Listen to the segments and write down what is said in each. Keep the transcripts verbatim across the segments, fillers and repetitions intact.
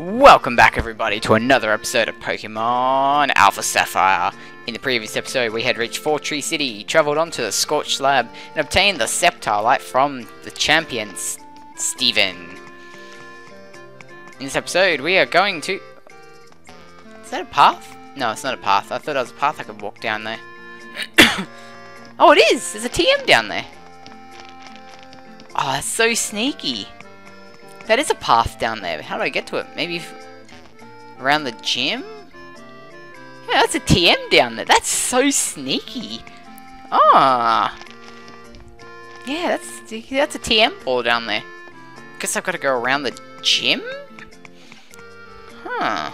Welcome back everybody to another episode of Pokemon Alpha Sapphire. In the previous episode we had reached Fortree City, travelled onto the Scorch Lab, and obtained the Sceptile Light from the champion, Steven. In this episode we are going to... Is that a path? No, it's not a path. I thought it was a path I could walk down there. Oh, it is! There's a T M down there! Oh, that's so sneaky! That is a path down there, but how do I get to it? Maybe if around the gym? Yeah, that's a T M down there. That's so sneaky. Ah, yeah, that's that's a T M ball down there. Guess I've got to go around the gym? Huh.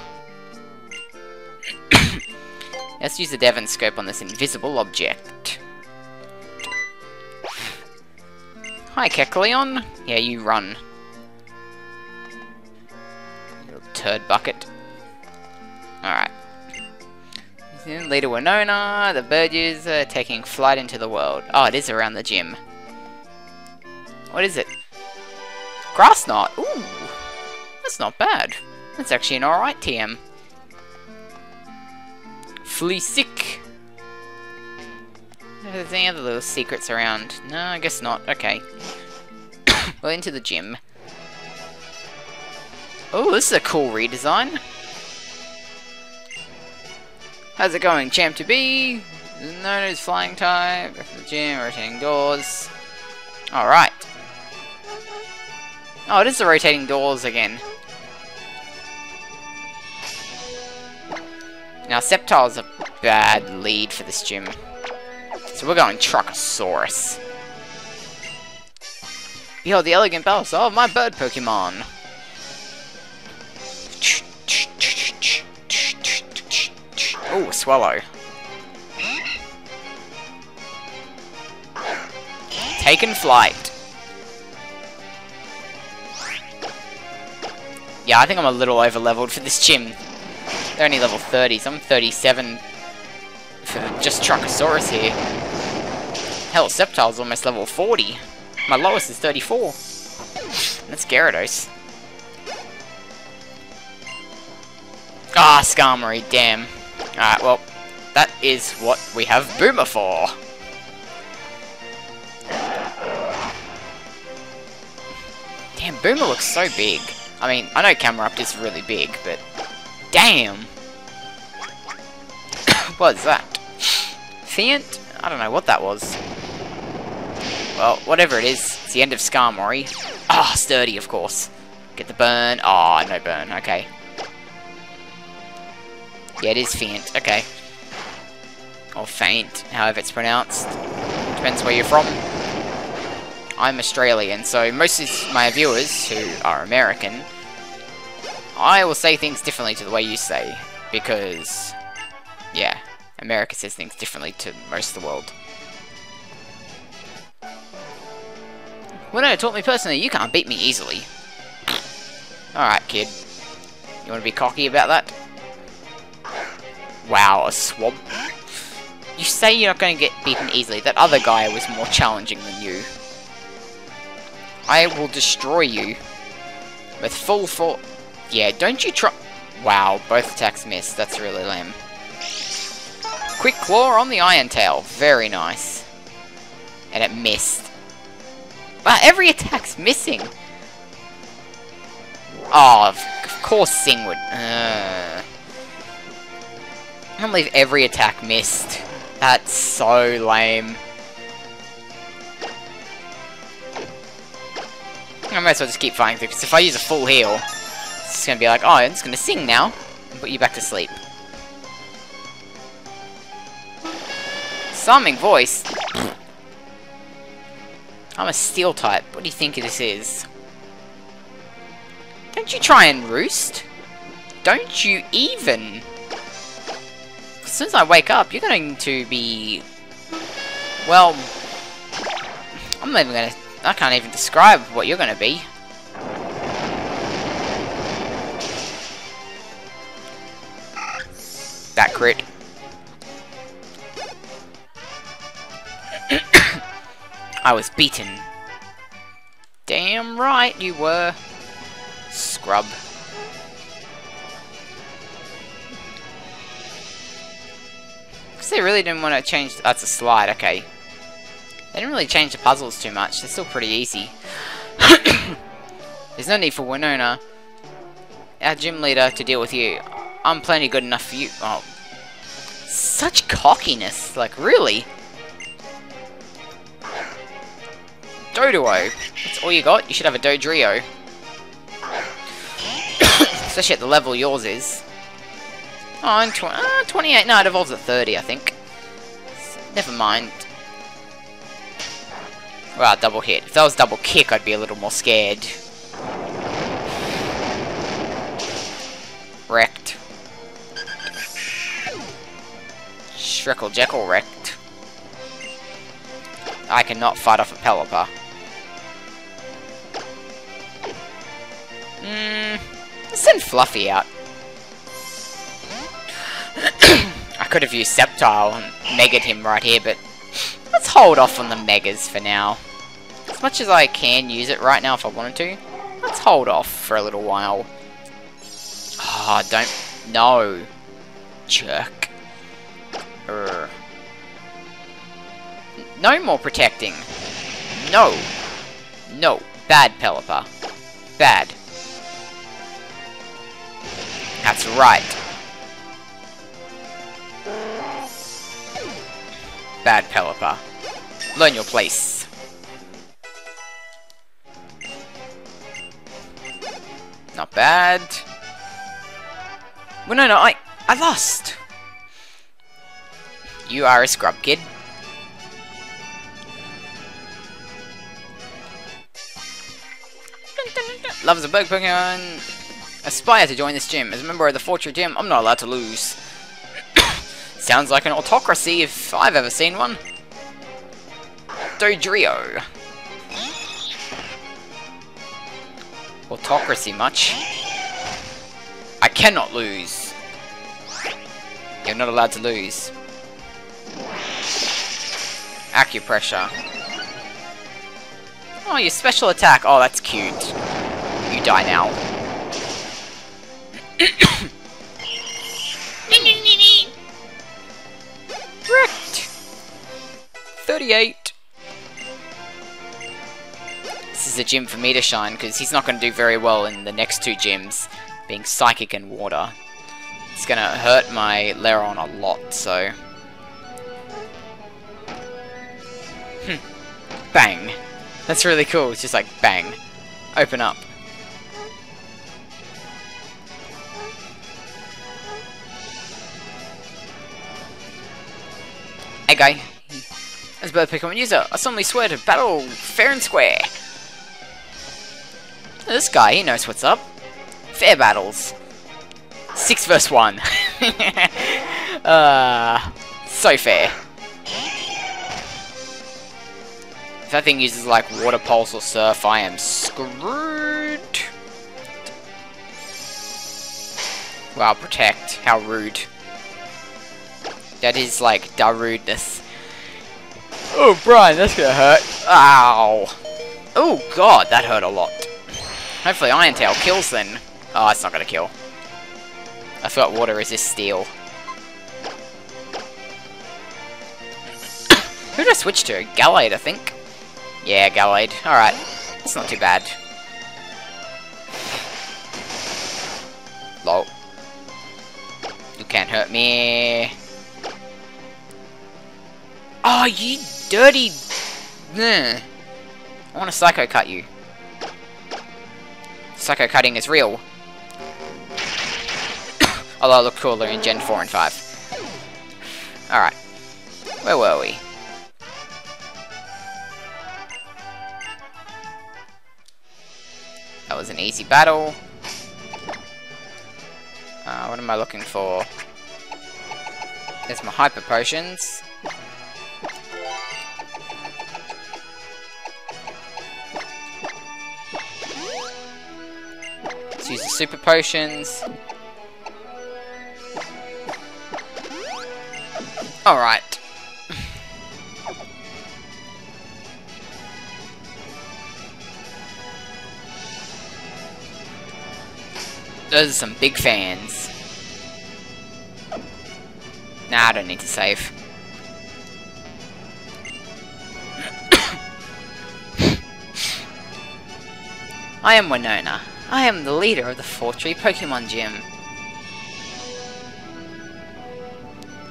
Let's use the Devon scope on this invisible object. Hi, Kecleon. Yeah, you run. Turd bucket. Alright. Leader Winona, the bird user, taking flight into the world. Oh, it is around the gym. What is it? Grass knot. Ooh. That's not bad. That's actually an alright T M. Flea sick. If there's any other little secrets around. No, I guess not. Okay. Well, into the gym. Oh, this is a cool redesign. How's it going, champ to be? Known as flying type, back to the gym, rotating doors. Alright. Oh, it is the rotating doors again. Now, Sceptile's a bad lead for this gym. So we're going Truckasaurus. Behold the elegant balance of my bird Pokemon. Oh, a swallow. Taken flight. Yeah, I think I'm a little over leveled for this gym. They're only level thirty, so I'm thirty-seven for just Truckasaurus here. Hell, Sceptile's almost level forty. My lowest is thirty-four. That's Gyarados. Ah, Skarmory, damn. Alright, well, that is what we have Boomer for. Damn, Boomer looks so big. I mean, I know Camerupt is really big, but... damn! What is that? Fiant? I don't know what that was. Well, whatever it is, it's the end of Skarmory. Ah, oh, sturdy, of course. Get the burn. Ah, oh, no burn, okay. Yeah, it is Fiant, okay. Or Faint, however it's pronounced. Depends where you're from. I'm Australian, so most of my viewers, who are American, I will say things differently to the way you say. Because, yeah, America says things differently to most of the world. Well, no, taught me personally, you can't beat me easily. Alright, kid. You want to be cocky about that? Wow, a swamp. You say you're not going to get beaten easily. That other guy was more challenging than you. I will destroy you with full force. Yeah, don't you try. Wow, both attacks missed. That's really lame. Quick claw on the Iron Tail. Very nice. And it missed. Wow, every attack's missing. Oh, of course, Singwood. Uh... I can't believe every attack missed. That's so lame. I might as well just keep fighting through, because if I use a full heal, it's just going to be like, oh, I'm just going to sing now, and put you back to sleep. Summoning voice? I'm a steel type. What do you think this is? Don't you try and roost? Don't you even... As soon as I wake up, you're going to be... well... I'm not even going to... I can't even describe what you're going to be. That crit. I was beaten. Damn right you were. Scrub. they really didn't want to change... That's a slide, okay. They didn't really change the puzzles too much. They're still pretty easy. There's no need for Winona, our gym leader, to deal with you. I'm plenty good enough for you. Oh. Such cockiness. Like, really? Doduo. That's all you got? You should have a Dodrio. Especially at the level yours is. Oh, and tw uh, twenty-eight. No, it evolves at thirty, I think. So, never mind. Wow, double hit. If that was double kick, I'd be a little more scared. Wrecked. Shrekle Jekyll wrecked. I cannot fight off a Pelipper. Mmm. Let's send Fluffy out. I could have used Sceptile and megaed him right here, but let's hold off on the megas for now. As much as I can use it right now if I wanted to, let's hold off for a little while. Ah, oh, don't... No. Jerk. Urgh. No more protecting. No. No. Bad Pelipper. Bad. That's right. Bad Pelipper. Learn your place. Not bad. Well, no, no, I, I lost. You are a scrub, kid. Loves a bug Pokemon. Aspire to join this gym. As a member of the Fortree Gym, I'm not allowed to lose. Sounds like an autocracy if I've ever seen one. Dodrio. Autocracy much. I cannot lose. You're not allowed to lose. Acupressure. Oh, your special attack. Oh, that's cute. You die now. Correct. thirty-eight. This is a gym for me to shine, because he's not going to do very well in the next two gyms, being psychic and water. It's going to hurt my Leron a lot, so... Hm. Bang. That's really cool. It's just like, bang. Open up. Hey, guy. As a bird Pokemon user, I solemnly swear to battle fair and square. This guy, he knows what's up. Fair battles. Six versus one. uh, so fair. If that thing uses like Water Pulse or Surf, I am screwed. Wow, protect. How rude. That is like da rudeness. Oh, Brian, that's gonna hurt. Ow. Oh, God, that hurt a lot. Hopefully Iron Tail kills then. Oh, it's not gonna kill. I forgot water resists steel. Who did I switch to? Gallade, I think. Yeah, Gallade. Alright. That's not too bad. Lol. You can't hurt me. Oh, you dirty... Nah. I want to Psycho Cut you. Psycho Cutting is real. Although I look cooler in Gen four and five. Alright. Where were we? That was an easy battle. Uh, what am I looking for? There's my Hyper Potions. Let's use the Super Potions. Alright. Those are some big fans. Nah, I don't need to save. I am Winona. I am the leader of the Fortree Pokemon Gym.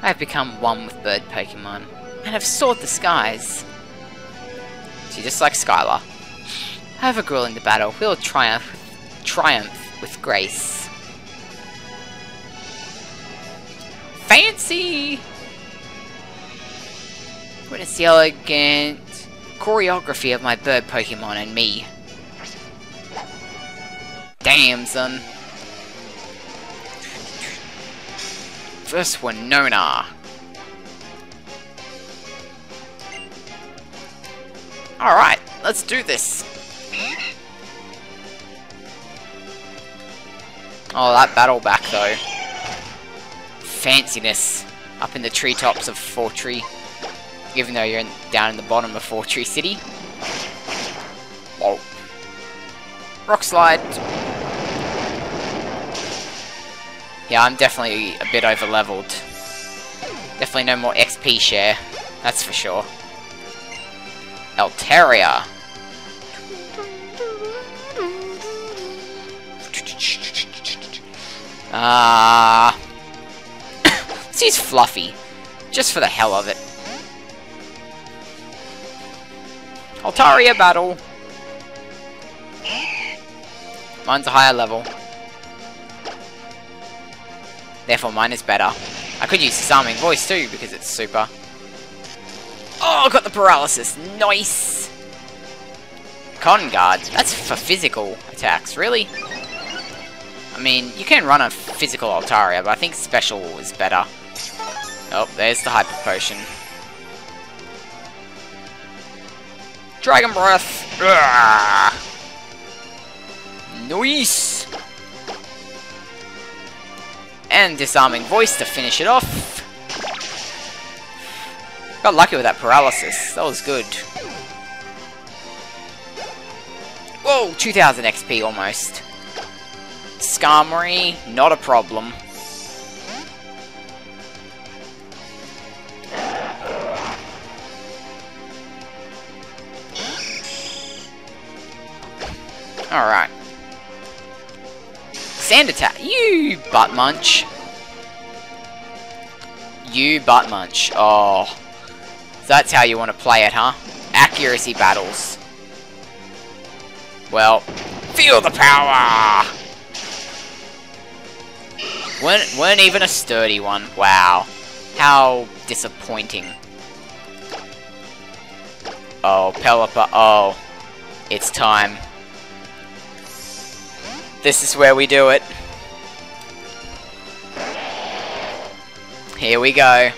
I have become one with bird Pokemon, and have sought the skies. So just like Skylar. However grueling the battle, we will triumph, triumph with grace. Fancy! Witness the elegant choreography of my bird Pokemon and me. Damn, son. First Winona. Alright, let's do this. Oh, that battle back though. Fanciness. Up in the treetops of Fortree. Even though you're in, down in the bottom of Fortree City. Whoa. Rock slide. Yeah, I'm definitely a bit over leveled. Definitely no more X P share. That's for sure. Altaria. Ah. Uh, let's use Fluffy. Just for the hell of it. Altaria battle. Mine's a higher level. Therefore mine is better. I could use Disarming Voice too because it's super. Oh, I got the paralysis. Nice. Con Guard. That's for physical attacks, really? I mean, you can run a physical Altaria, but I think special is better. Oh, there's the Hyper Potion. Dragon Breath. Ugh. Nice. And Disarming Voice to finish it off. Got lucky with that paralysis. That was good. Whoa, two thousand X P almost. Skarmory, not a problem. Alright. Sand attack. You butt munch. You butt munch. Oh. So that's how you want to play it, huh? Accuracy battles. Well, feel the power! Weren't, weren't even a sturdy one. Wow. How disappointing. Oh, Pelipper. Oh. It's time. This is where we do it. Here we go.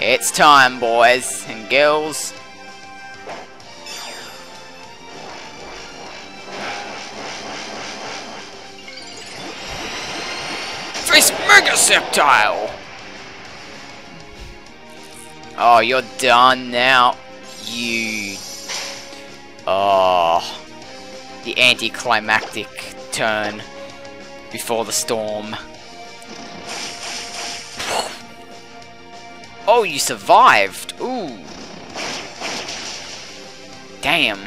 It's time, boys and girls. Face Mega Sceptile! Oh, you're done now. You. Oh. The anticlimactic turn before the storm. Oh, you survived! Ooh! Damn.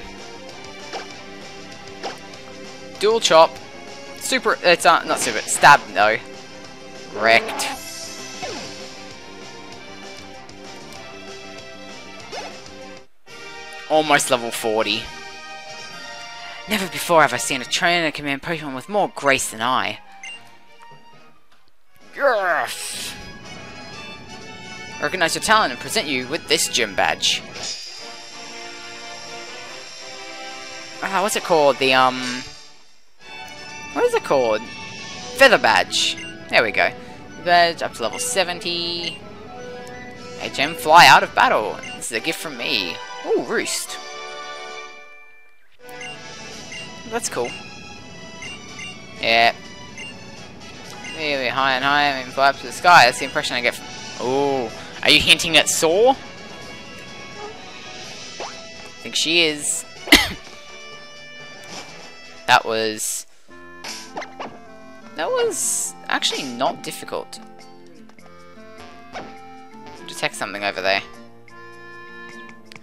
Dual chop. Super. It's uh, not super. Stab, no. Wrecked. Almost level forty. Never before have I seen a trainer command Pokemon with more grace than I. Yes! Recognize your talent and present you with this gym badge. Ah, what's it called? The, um... What is it called? Feather badge. There we go. Badge up to level seventy. H M fly out of battle. This is a gift from me. Ooh, roost. That's cool. Yeah. Really high and high and fly up to the sky. That's the impression I get from... Ooh. Are you hinting at Saw? I think she is. That was... That was actually not difficult. Detect something over there.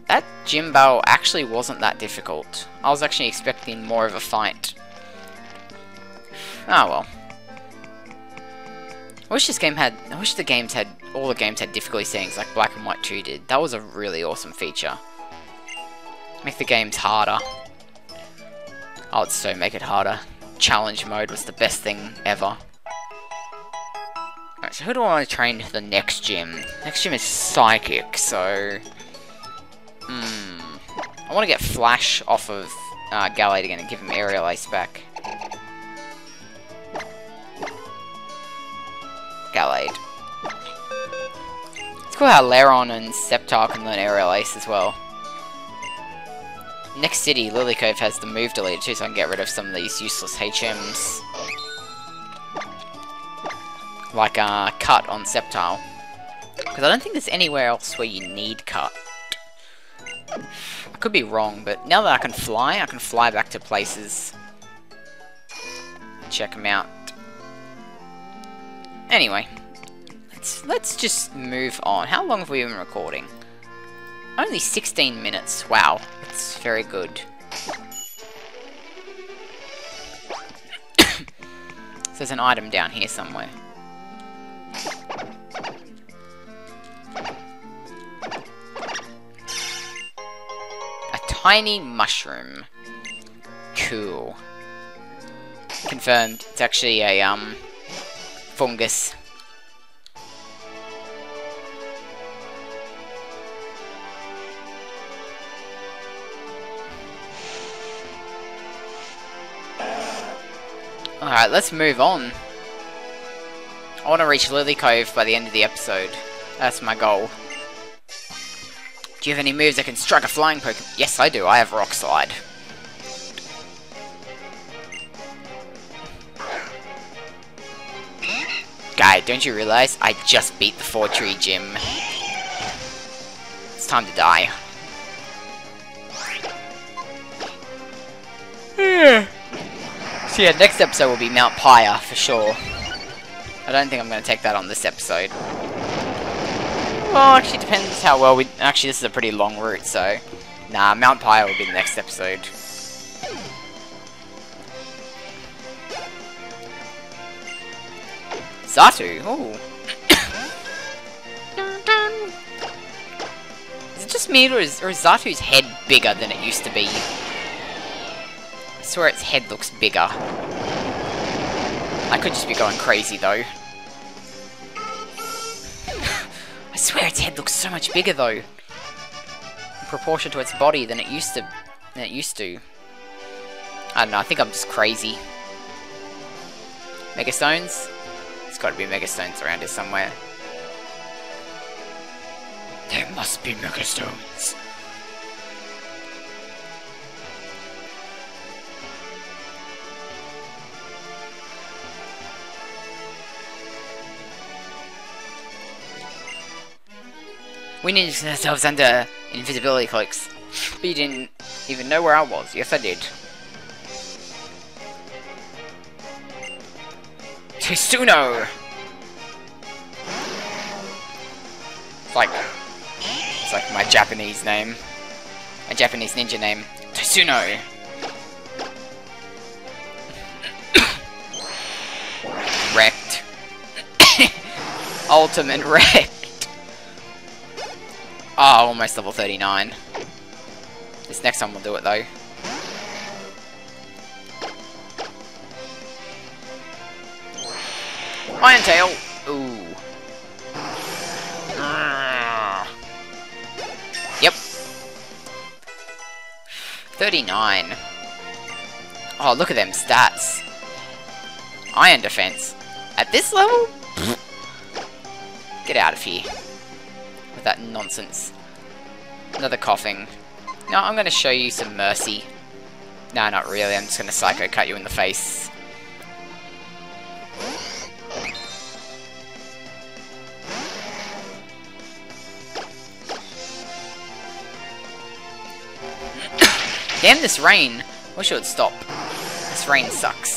That gym battle actually wasn't that difficult. I was actually expecting more of a fight. Ah well. I wish this game had. I wish the games had. All the games had difficulty settings like Black and White two did. That was a really awesome feature. Make the games harder. I would so make it harder. Challenge mode was the best thing ever. Alright, so who do I want to train for the next gym? Next gym is Psychic, so... Hmm... I want to get Flash off of uh, Gallade again and give him Aerial Ace back. Gallade. It's cool how Leron and Sceptile can learn Aerial Ace as well. Next city, Lily Cove has the move deleted too, so I can get rid of some of these useless H Ms. Like, uh, Cut on Sceptile. Because I don't think there's anywhere else where you need Cut. I could be wrong, but now that I can fly, I can fly back to places. Check them out. Anyway. Let's, let's just move on. How long have we been recording? Only sixteen minutes. Wow. That's very good. So there's an item down here somewhere. A tiny mushroom. Cool. Confirmed. It's actually a, um, fungus. Alright, let's move on. I want to reach Lily Cove by the end of the episode. That's my goal. Do you have any moves that can strike a flying Pokemon? Yes, I do. I have Rock Slide. Guy, don't you realize I just beat the Fortree Gym? It's time to die. Yeah. So yeah, next episode will be Mount Pyre, for sure. I don't think I'm going to take that on this episode. Well, actually, depends how well we... Actually, this is a pretty long route, so... Nah, Mount Pyre will be the next episode. Zatu! Ooh! Is it just me, or is, or is Zatu's head bigger than it used to be? I swear its head looks bigger. I could just be going crazy though. I swear its head looks so much bigger though, in proportion to its body than it used to. Than it used to. I don't know. I think I'm just crazy. Mega stones. There's got to be mega stones around here somewhere. There must be mega stones. We ninjas ourselves under invisibility cloaks, but you didn't even know where I was. Yes, I did. Tsuno! It's like... It's like my Japanese name. My Japanese ninja name. Tsuno! Wrecked. Ultimate wreck. Ah, oh, almost level thirty-nine. This next time we'll do it though. Iron Tail! Ooh. Yep. thirty-nine. Oh, look at them stats. Iron Defense. At this level? Get out of here. That nonsense. Another coughing. No, I'm going to show you some mercy. No, not really. I'm just going to psycho cut you in the face. Damn this rain. Wish it would stop. This rain sucks.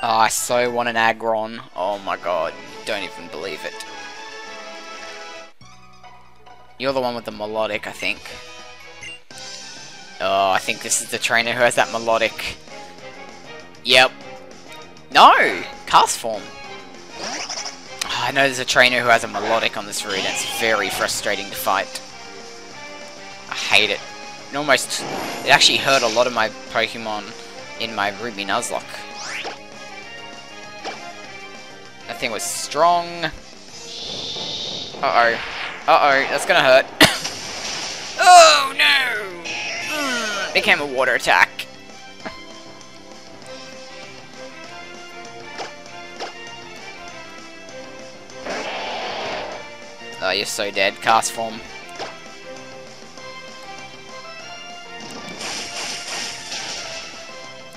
Oh, I so want an Aggron. Oh my god, don't even believe it. You're the one with the melodic, I think. Oh, I think this is the trainer who has that melodic. Yep. No! Castform. Oh, I know there's a trainer who has a melodic on this route, and it's very frustrating to fight. I hate it. It almost... It actually hurt a lot of my Pokemon in my Ruby Nuzlocke. That thing was strong. Uh-oh. Uh-oh, that's gonna hurt. Oh, no! Mm, became a water attack. Oh, you're so dead. Castform.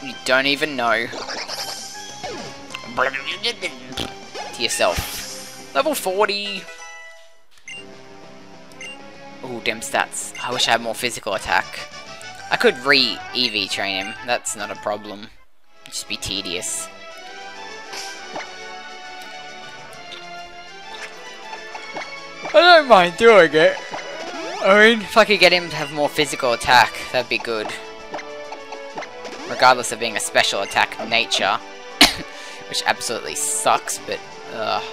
You don't even know. To yourself. Level forty. Ooh, dim stats. I wish I had more physical attack. I could re-E V train him. That's not a problem. It'd just be tedious. I don't mind doing it. I mean, if I could get him to have more physical attack, that'd be good. Regardless of being a special attack of nature. Which absolutely sucks, but... Ugh.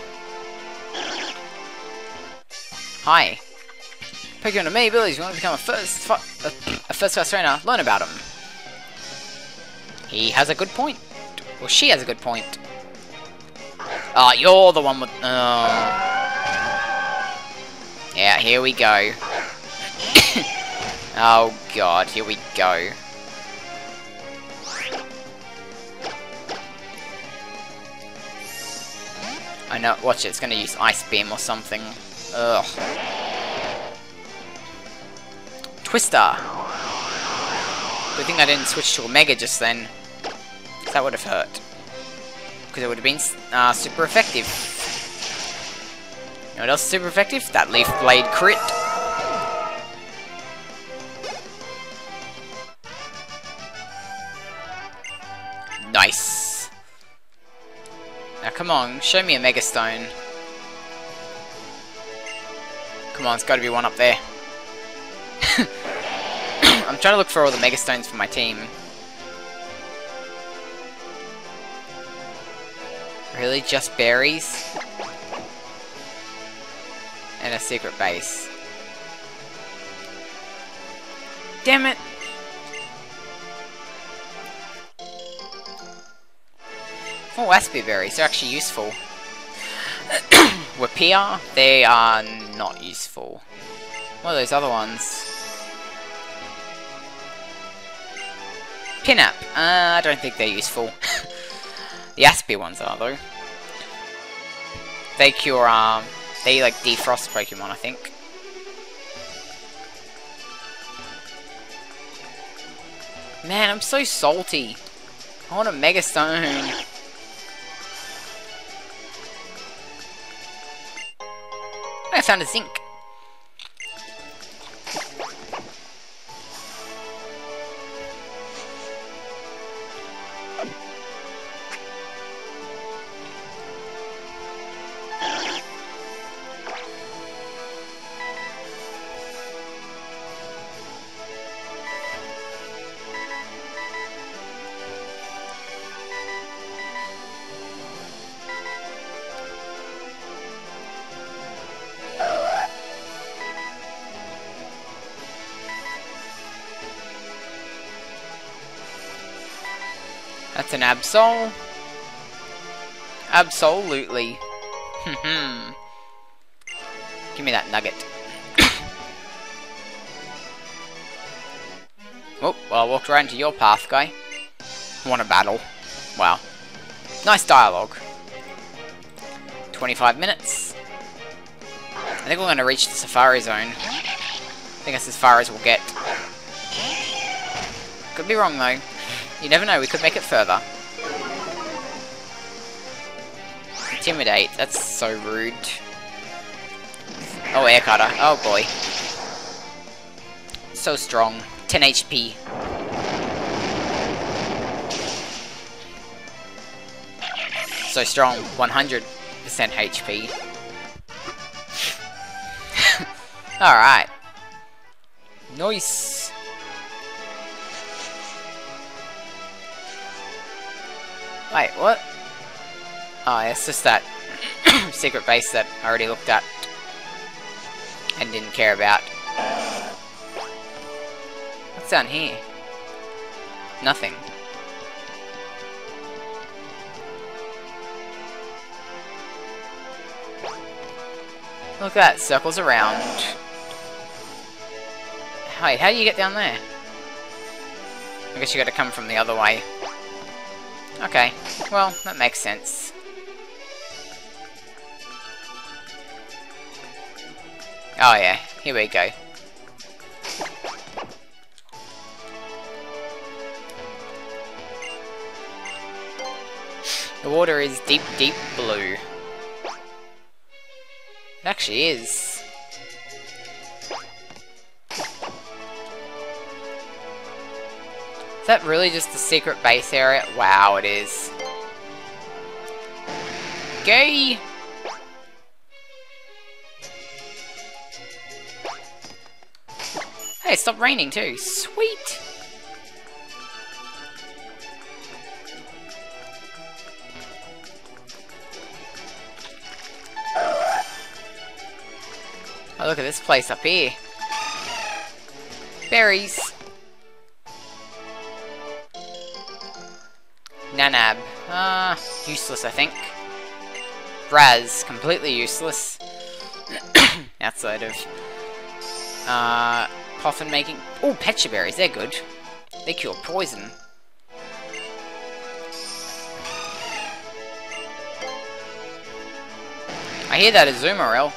Hi. Pokemon have many abilities. You want to become a first, a, a first class trainer? Learn about him. He has a good point. Well, she has a good point. Ah, oh, you're the one with... Oh. Yeah, here we go. Oh, God. Here we go. I know, watch it, it's gonna use Ice Beam or something. Ugh. Twister! Good thing I didn't switch to Omega just then. That would have hurt. Because it would have been uh, super effective. You know what else is super effective? That Leaf Blade crit. Nice. Now come on, show me a Mega Stone. Come on, it's got to be one up there. I'm trying to look for all the Mega Stones for my team. Really, just berries? And a secret base. Damn it! Oh, Aspie berries are actually useful. Wapia, they are not useful. What are those other ones? Pinnap, uh, I don't think they're useful. The Aspie ones are though. They cure, um, they like defrost Pokemon, I think. Man, I'm so salty. I want a Mega Stone. I found a zinc. That's an Absol. Absolutely. Give me that nugget. Oh, well, I walked right into your path, guy. Want a battle. Wow. Nice dialogue. twenty-five minutes. I think we're going to reach the Safari Zone. I think that's as far as we'll get. Could be wrong, though. You never know, we could make it further. Intimidate, that's so rude. Oh, Air Cutter, oh boy. So strong, ten H P. So strong, one hundred percent H P. Alright. Nice. Wait, what? Oh, it's just that secret base that I already looked at and didn't care about. What's down here? Nothing. Look at that, circles around. Hey, how do you get down there? I guess you gotta come from the other way. Okay, well, that makes sense. Oh yeah, here we go. The water is deep, deep blue. It actually is. Is that really just the secret base area? Wow, it is. Gay! Hey, it stopped raining too. Sweet! Oh, look at this place up here. Berries. Nanab. Ah, uh, useless, I think. Braz, completely useless. Outside of uh, coffin making. Oh, Petcha berries, they're good. They cure poison. I hear that Azumarill.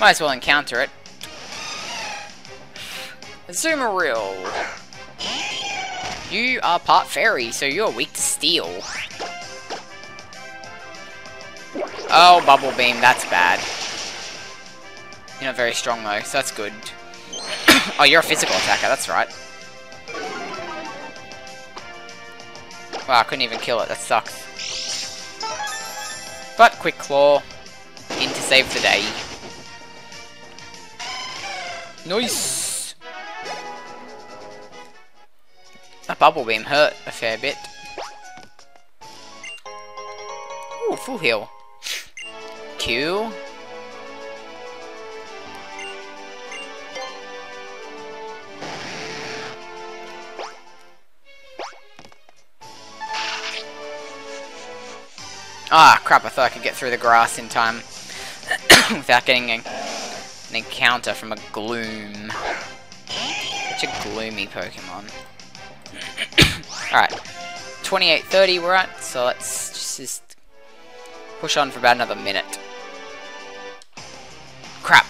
Might as well encounter it. Azumarill! You are part fairy, so you're weak to steel. Oh, Bubble Beam, that's bad. You're not very strong though, so that's good. Oh, you're a physical attacker, that's right. Wow, I couldn't even kill it, that sucks. But Quick Claw, in to save the day. Nice! That Bubble Beam hurt a fair bit. Ooh, full heal. Q. Ah, crap, I thought I could get through the grass in time without getting a... an encounter from a Gloom. Such a gloomy Pokemon. Alright. twenty-eight thirty we're at, so let's just, just push on for about another minute. Crap.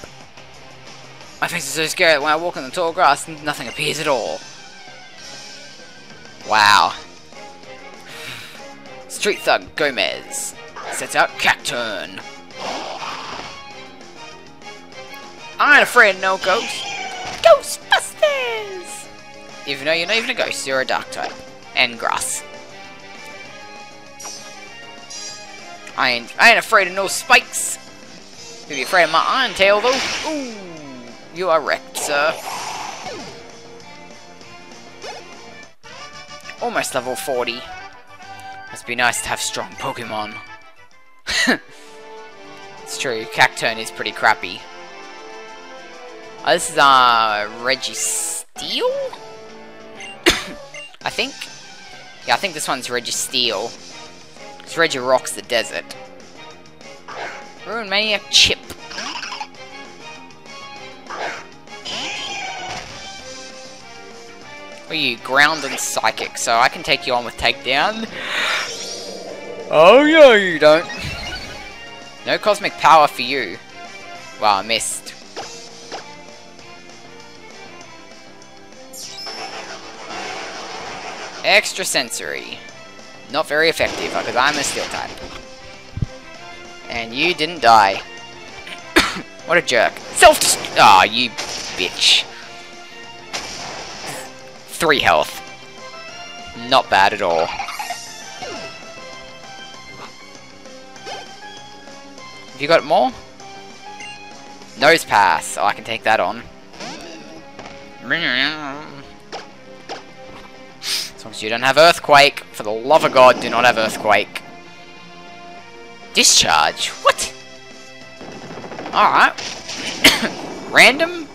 My face is so scary that when I walk in the tall grass, nothing appears at all. Wow. Street Thug Gomez sets out Cacturne. I ain't afraid of no ghosts. Ghostbusters! Even though you're not even a ghost, you're a dark type. And grass. I ain't, I ain't afraid of no spikes. You'll be afraid of my iron tail though. Ooh, you are wrecked, sir. Almost level forty. Must be nice to have strong Pokemon. It's true, Cacturne is pretty crappy. Oh, this is, uh, Registeel? I think? Yeah, I think this one's Registeel. Because Regirock's the desert. Ruin Maniac Chip. Well, you ground and psychic, so I can take you on with takedown. Oh, yeah, you don't. No cosmic power for you. Wow, I missed. Extrasensory. Not very effective, because I'm a steel type. And you didn't die. What a jerk. Self- Ah, oh, you bitch. three health. Not bad at all. Have you got more? Nosepass. Oh, I can take that on. As long as you don't have Earthquake. For the love of God, do not have Earthquake. Discharge? What? Alright. Random?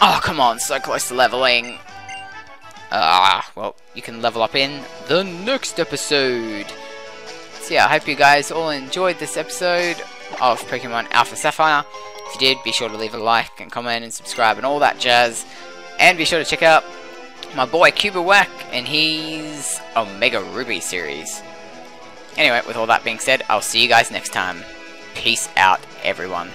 Oh, come on. So close to leveling. Ah, well, you can level up in the next episode. So yeah, I hope you guys all enjoyed this episode of Pokemon Alpha Sapphire. If you did, be sure to leave a like and comment and subscribe and all that jazz. And be sure to check out my boy Cuba Wack and his Omega Ruby series. Anyway, with all that being said, I'll see you guys next time. Peace out, everyone.